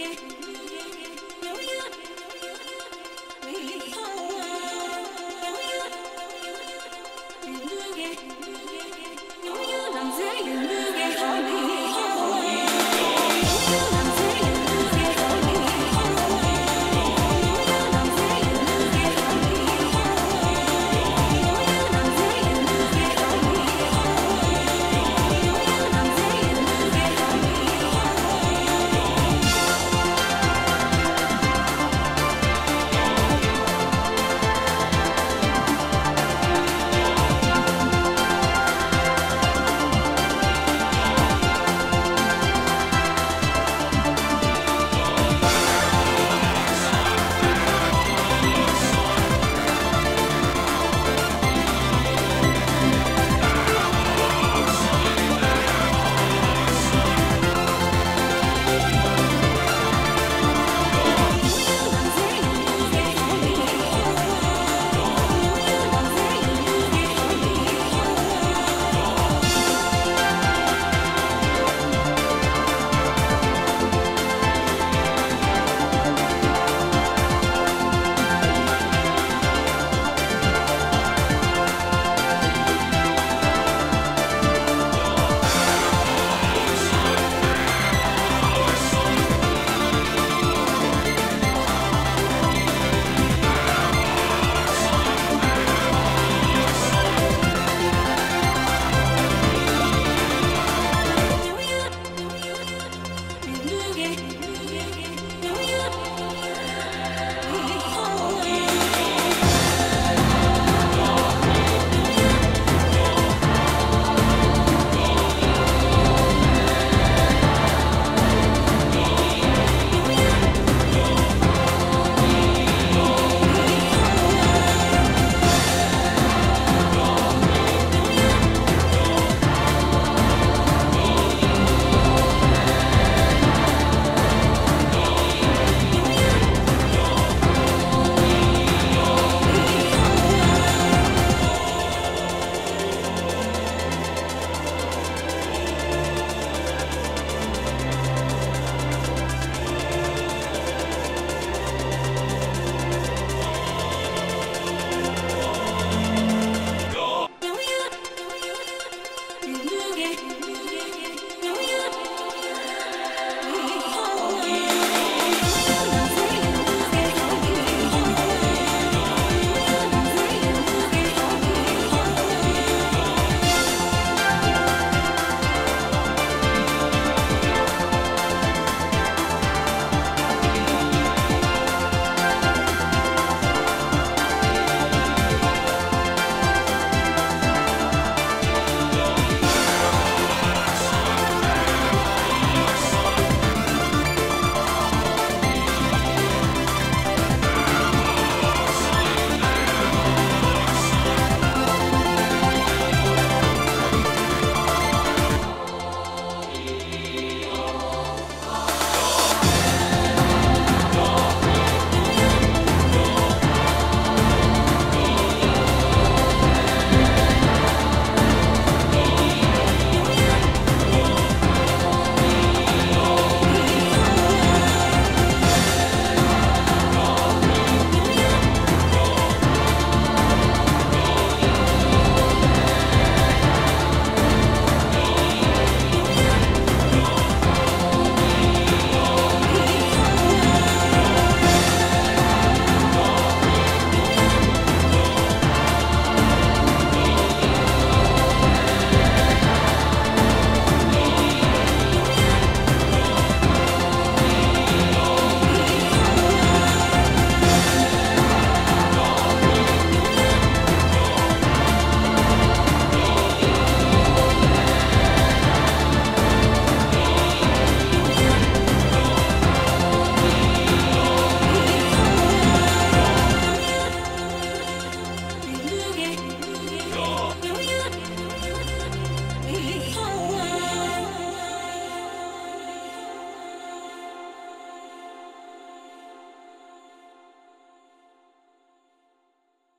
get